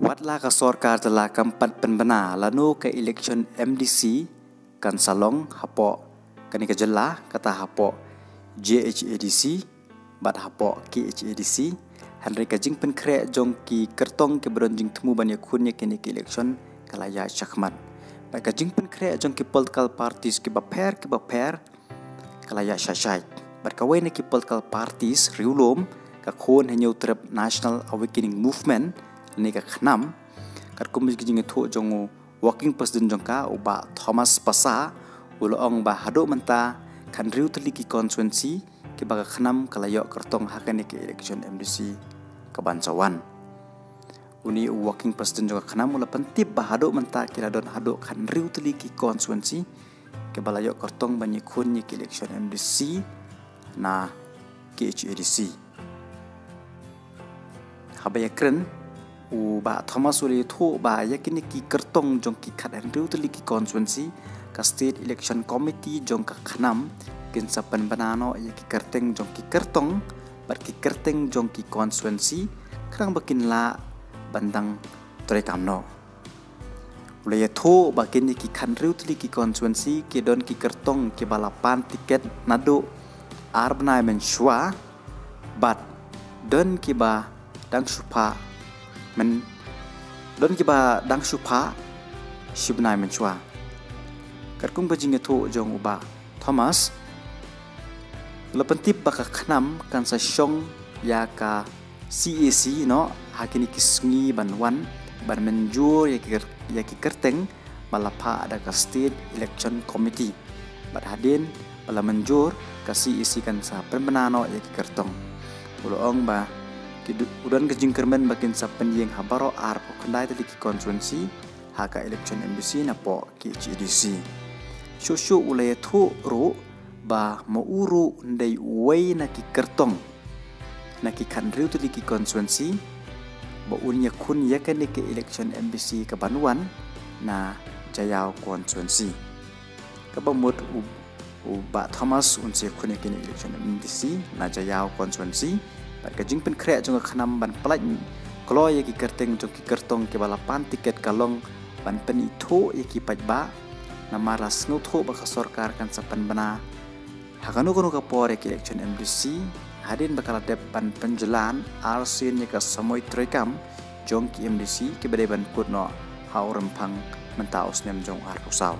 Watla ka sorkar tala kampat penbena lanu ke election MDC kan salong hapo kani kejela kata hapo JHADC bat hapo KHADC hanre kajing penkre jong ki kertong ke beronjing temu banya kunye kini ke election kalaya syakman bat kajing penkre jong ki political parties ke baper kalaya syashai bat kawain ki political parties riulom ka khon hanyo trip National Awakening Movement Nika khnam karkumis kijinge tho jongo walking president jongka Bah Thomas pasa ulong ba hado menta kan riu teliki konsensi ke baga khnam kalayo kertong hakane ke election MDC kebancawan uni walking president jongka khnam ula pentip ba hado menta kiladon hado kan riu teliki konsensi ke balayo kertong banyikun ke election MDC na KHADC habaya kren Bah Thomas uli thu ba yakini ki kertong jong ki khat andrew teli ki constituency ka state election committee jong ka khnam kin sapan banano yaki kerteng jong ki kertong bat ki kerteng jong ki constituency krang bakin la bandang tore kamno uli thu bakin ki khan riu teli ki constituency ki don ki kertong ki balapan tiket nado arbnai men shwa bat don ki ba dang supa men don kiba dang supa shibnai menchua karkung bajinge tho jong Bah Thomas lepentip baka khnam kan sa shong ya ka CAC no hakini kisngi banwan ban menjur ya ki kerteng malapa ada ka state election committee bat hadin bala menjur ka CAC kan sa permenano ya ki kertong ulong ba udan kejingkermen bakin sapen yang habaro ar pokendai teliki konsuensi haka election MDC na po KHADC shoshu ulaya thu ru ba mauru ndai wei naki kertong naki kanriu teliki konsuensi ba unya kun yakane ke election MDC ke banuan na jayau konsuensi kabamut Bah Thomas unse kun yakane election MDC na jayau konsuensi bat kajing pen kreat jong khanam ban palaj klo ye ki kerteng jong ki kertong ke balapan tiket kalong ban pen itho ye ki pajba namara snu tho ba sarkar kan sapan bana hakanu kono ka por ek election MDC hadin bakala dep ban penjelan rc ne ka samoi trekam jong ki MDC ke bade ban kurno haurempang mentaus nem jong ar kusau